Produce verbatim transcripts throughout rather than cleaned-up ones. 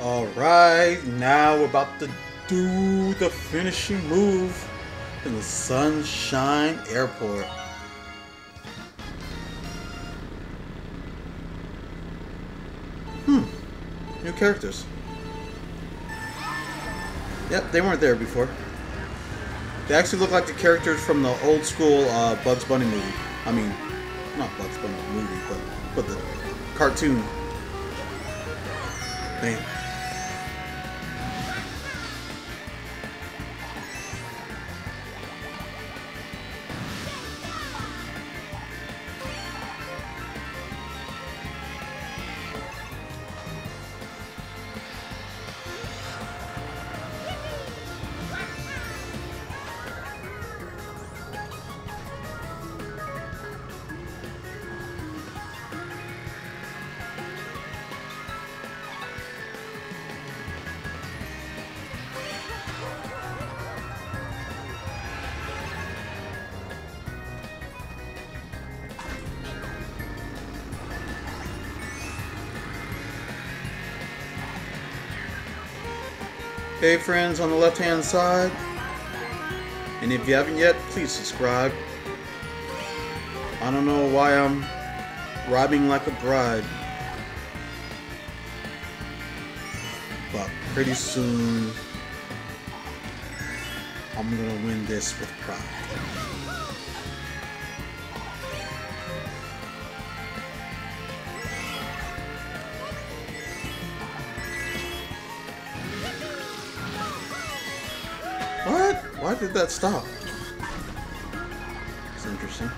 Alright, now we're about to do the finishing move in the Sunshine Airport. Hmm, new characters. Yep, they weren't there before. They actually look like the characters from the old school uh, Bugs Bunny movie. I mean, not Bugs Bunny movie, but, but the cartoon thing. Okay, friends, on the left hand side, and if you haven't yet, please subscribe. I don't know why I'm robbing like a bride, but pretty soon I'm gonna win this with pride. What? Why did that stop? It's interesting.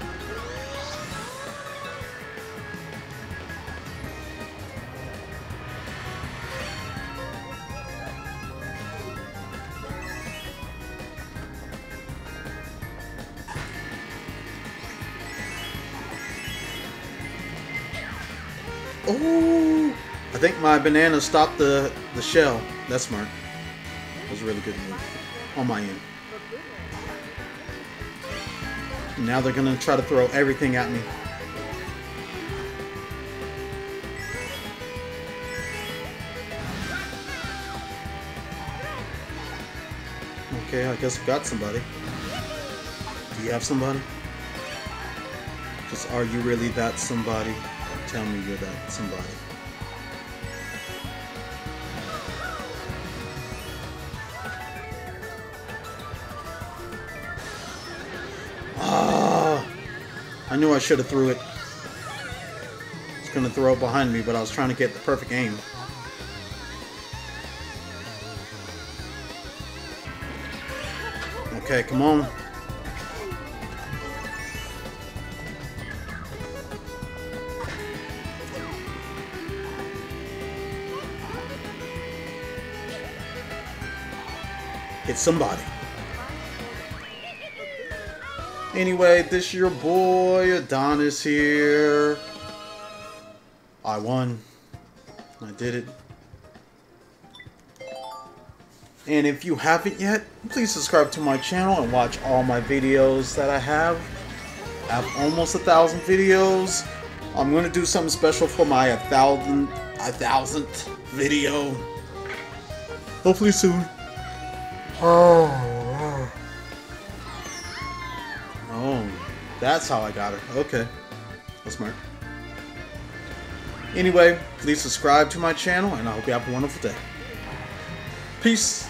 Oh! I think my banana stopped the, the shell. That's smart. That was a really good move on my end. Now they're gonna try to throw everything at me. Okay, I guess we got somebody. Do you have somebody? Just, are you really that somebody? Tell me you're that somebody. I knew I should have threw it. It's gonna throw it behind me, but I was trying to get the perfect aim. Okay, come on. Hit somebody. Anyway, this is your boy Adonis here. I won. I did it. And if you haven't yet, please subscribe to my channel and watch all my videos that I have. I have almost a thousand videos. I'm gonna do something special for my a thousand, a thousandth video. Hopefully soon. Oh. Oh, that's how I got her. Okay, that's smart. Anyway, please subscribe to my channel, and I hope you have a wonderful day. Peace.